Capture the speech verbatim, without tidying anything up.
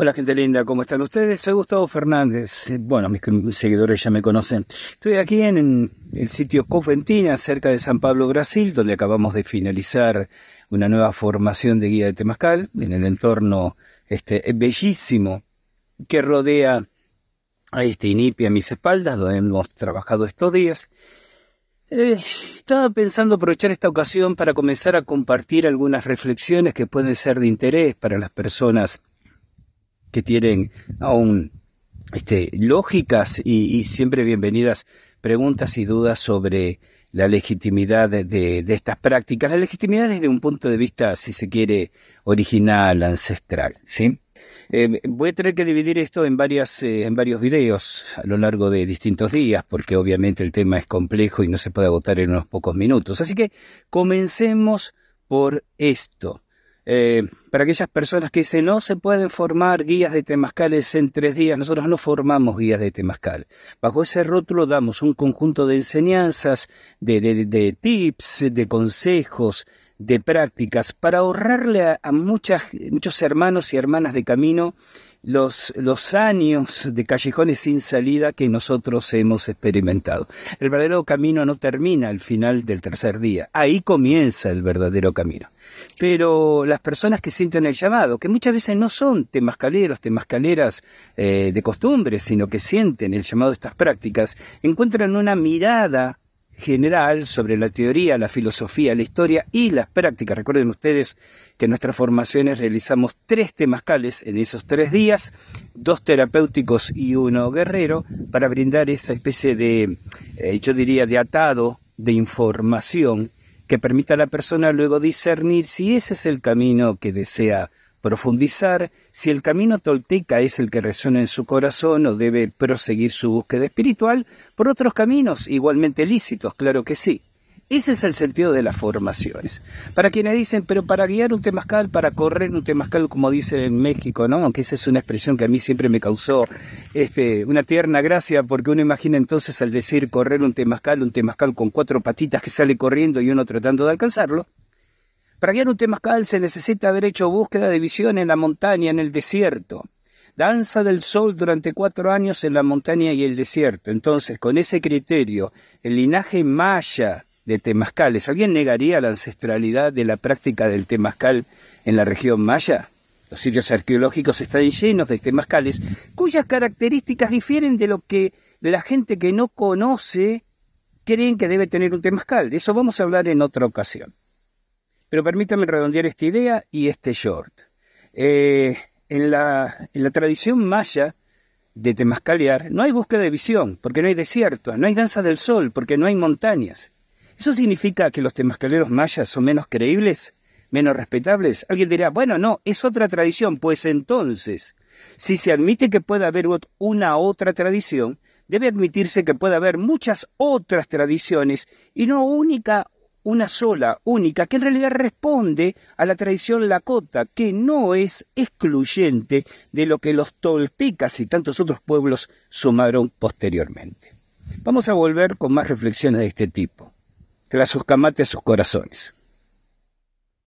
Hola gente linda, ¿cómo están ustedes? Soy Gustavo Fernández, bueno, mis seguidores ya me conocen. Estoy aquí en el sitio Coventina, cerca de San Pablo, Brasil, donde acabamos de finalizar una nueva formación de guía de temazcal, en el entorno este, bellísimo que rodea a este INIPI a mis espaldas, donde hemos trabajado estos días. Eh, estaba pensando aprovechar esta ocasión para comenzar a compartir algunas reflexiones que pueden ser de interés para las personas que tienen aún este, lógicas y, y siempre bienvenidas preguntas y dudas sobre la legitimidad de, de, de estas prácticas. La legitimidad desde un punto de vista, si se quiere, original, ancestral, ¿sí? Eh, voy a tener que dividir esto en, varias, eh, en varios videos a lo largo de distintos días, porque obviamente el tema es complejo y no se puede agotar en unos pocos minutos. Así que comencemos por esto. Eh, para aquellas personas que dicen, no se pueden formar guías de temazcales en tres días, nosotros no formamos guías de temazcal. Bajo ese rótulo damos un conjunto de enseñanzas, de, de, de tips, de consejos, de prácticas, para ahorrarle a, a muchas, muchos hermanos y hermanas de camino los, los años de callejones sin salida que nosotros hemos experimentado. El verdadero camino no termina al final del tercer día, ahí comienza el verdadero camino. Pero las personas que sienten el llamado, que muchas veces no son temazcaleros, temazcaleras eh, de costumbre, sino que sienten el llamado de estas prácticas, encuentran una mirada general sobre la teoría, la filosofía, la historia y las prácticas. Recuerden ustedes que en nuestras formaciones realizamos tres temazcales en esos tres días, dos terapéuticos y uno guerrero, para brindar esa especie de, eh, yo diría, de atado de información que permita a la persona luego discernir si ese es el camino que desea profundizar, si el camino tolteca es el que resuena en su corazón o debe proseguir su búsqueda espiritual por otros caminos igualmente lícitos, claro que sí. Ese es el sentido de las formaciones. Para quienes dicen, pero para guiar un temazcal, para correr un temazcal, como dicen en México, ¿no? Aunque esa es una expresión que a mí siempre me causó este, una tierna gracia, porque uno imagina entonces al decir correr un temazcal, un temazcal con cuatro patitas que sale corriendo y uno tratando de alcanzarlo. Para guiar un temazcal se necesita haber hecho búsqueda de visión en la montaña, en el desierto. Danza del sol durante cuatro años en la montaña y el desierto. Entonces, con ese criterio, el linaje maya de temazcales. ¿Alguien negaría la ancestralidad de la práctica del temazcal en la región maya? Los sitios arqueológicos están llenos de temazcales cuyas características difieren de lo que la gente que no conoce creen que debe tener un temazcal. De eso vamos a hablar en otra ocasión. Pero permítanme redondear esta idea y este short. Eh, en, la, en la tradición maya de temazcalear no hay búsqueda de visión porque no hay desiertos, no hay danza del sol porque no hay montañas. ¿Eso significa que los temazcaleros mayas son menos creíbles, menos respetables? Alguien dirá, bueno, no, es otra tradición. Pues entonces, si se admite que pueda haber una otra tradición, debe admitirse que puede haber muchas otras tradiciones y no única, una sola, única, que en realidad responde a la tradición Lakota, que no es excluyente de lo que los toltecas y tantos otros pueblos sumaron posteriormente. Vamos a volver con más reflexiones de este tipo. Tras sus camates, sus corazones.